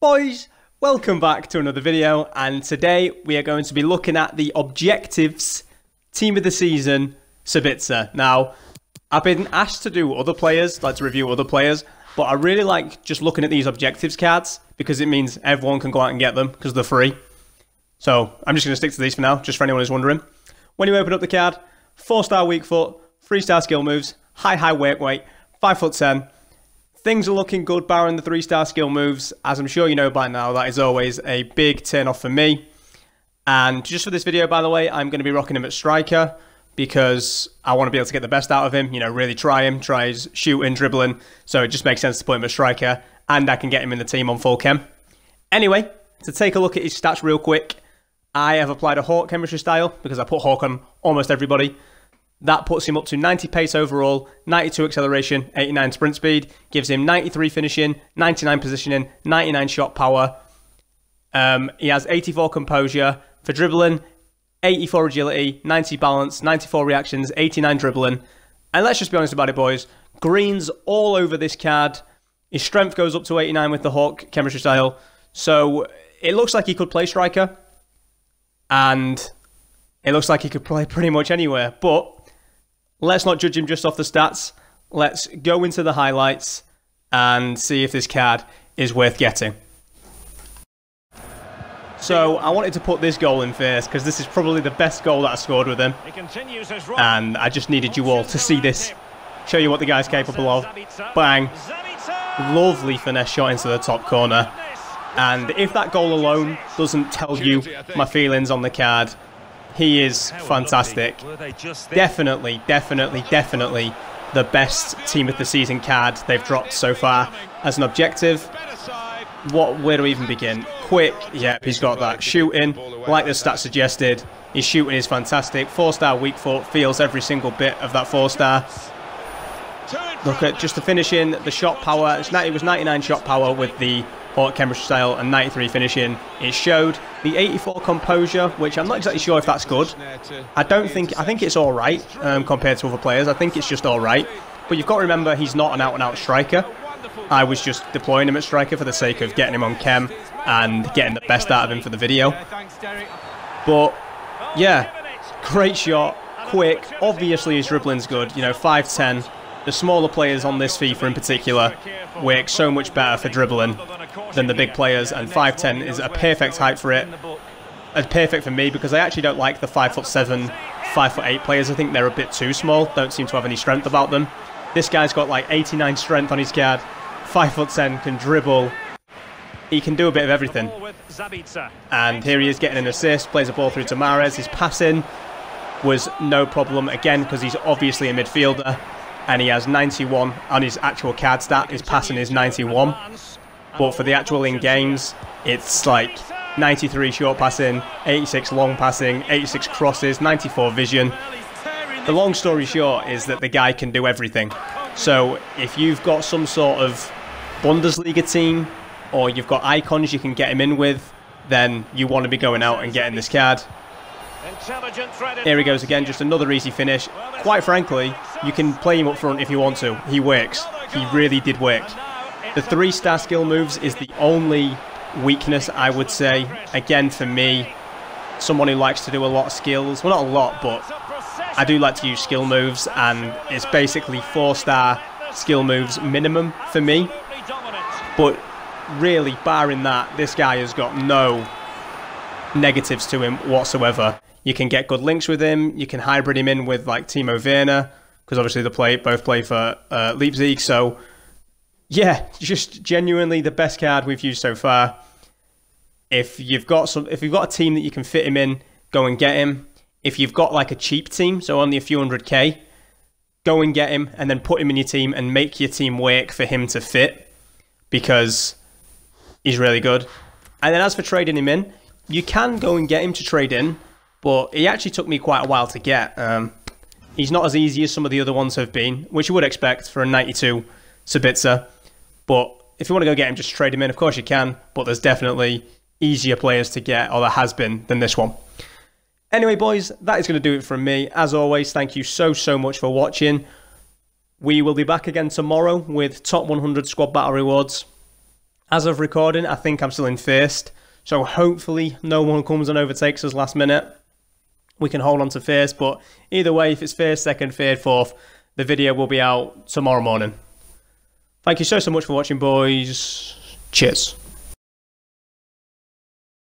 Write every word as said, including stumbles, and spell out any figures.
Boys, welcome back to another video, and today we are going to be looking at the objectives team of the season, Sabitzer. Now, I've been asked to do other players, like to review other players, but I really like just looking at these objectives cards because it means everyone can go out and get them because they're free. So I'm just going to stick to these for now, just for anyone who's wondering. When you open up the card, four star weak foot, three star skill moves, high high work weight, five foot ten. Things are looking good barring the three star skill moves. As I'm sure you know by now, that is always a big turn off for me. And just for this video, by the way, I'm going to be rocking him at striker because I want to be able to get the best out of him. You know, really try him, try his shooting, dribbling. So it just makes sense to put him at striker, and I can get him in the team on full chem. Anyway, to take a look at his stats real quick, I have applied a Hawk chemistry style because I put Hawk on almost everybody. That puts him up to ninety pace overall, ninety-two acceleration, eighty-nine sprint speed, gives him ninety-three finishing, ninety-nine positioning, ninety-nine shot power. Um, he has eighty-four composure for dribbling, eighty-four agility, ninety balance, ninety-four reactions, eighty-nine dribbling. And let's just be honest about it, boys. Green's all over this card. His strength goes up to eighty-nine with the Hawk chemistry style. So it looks like he could play striker. And it looks like he could play pretty much anywhere. But let's not judge him just off the stats. Let's go into the highlights and see if this card is worth getting. So I wanted to put this goal in first because this is probably the best goal that I scored with him. And I just needed you all to see this. Show you what the guy's capable of. Bang. Lovely finesse shot into the top corner. And if that goal alone doesn't tell you my feelings on the card, he is fantastic. Definitely, definitely, definitely the best team of the season card they've dropped so far. As an objective, what, where do we even begin? Quick, yeah, he's got that shooting. Like the stat suggested, his shooting is fantastic. Four star weak foot, feels every single bit of that four star. Look at just the finishing, the shot power. It was ninety-nine shot power with the Hawk chemistry style and ninety-three finishing. It showed the eighty-four composure, which I'm not exactly sure if that's good. I don't think, I think it's all right um, compared to other players. I think it's just all right. But you've got to remember, he's not an out-and-out striker. I was just deploying him at striker for the sake of getting him on chem and getting the best out of him for the video. But yeah, great shot, quick. Obviously his dribbling's good. You know, five ten. The smaller players on this FIFA in particular work so much better for dribbling than the big players, and five ten is a perfect height for it. And perfect for me because I actually don't like the five foot seven, five foot eight players. I think they're a bit too small, don't seem to have any strength about them. This guy's got like eighty-nine strength on his card, five foot ten, can dribble. He can do a bit of everything. And here he is getting an assist, plays a ball through to Mahrez. His passing was no problem again because he's obviously a midfielder. And he has ninety-one on his actual card stat. His passing is ninety-one. But for the actual in games, it's like ninety-three short passing, eighty-six long passing, eighty-six crosses, ninety-four vision. The long story short is that the guy can do everything. So if you've got some sort of Bundesliga team or you've got icons you can get him in with, then you want to be going out and getting this card. Here he goes again, just another easy finish. Quite frankly, you can play him up front if you want to. He works. He really did work. The three star skill moves is the only weakness, I would say. Again, for me, someone who likes to do a lot of skills. Well, not a lot, but I do like to use skill moves, and it's basically four star skill moves minimum for me. But really, barring that, this guy has got no negatives to him whatsoever. You can get good links with him. You can hybrid him in with like Timo Werner, because obviously they play both play for uh, Leipzig. So yeah, just genuinely the best card we've used so far. If you've got some, if you've got a team that you can fit him in, go and get him. If you've got like a cheap team, so only a few hundred K, go and get him, and then put him in your team and make your team work for him to fit, because he's really good. And then as for trading him in, you can go and get him to trade in, but he actually took me quite a while to get. Um, he's not as easy as some of the other ones have been, which you would expect for a ninety-two Sabitzer. But if you want to go get him, just trade him in. Of course you can, but there's definitely easier players to get, or there has been, than this one. Anyway, boys, that is going to do it from me. As always, thank you so, so much for watching. We will be back again tomorrow with Top one hundred Squad Battle Rewards. As of recording, I think I'm still in first, so hopefully no one comes and overtakes us last minute. We can hold on to first, but either way, if it's first, second, third, fourth, the video will be out tomorrow morning. Thank you so, so much for watching, boys. Cheers.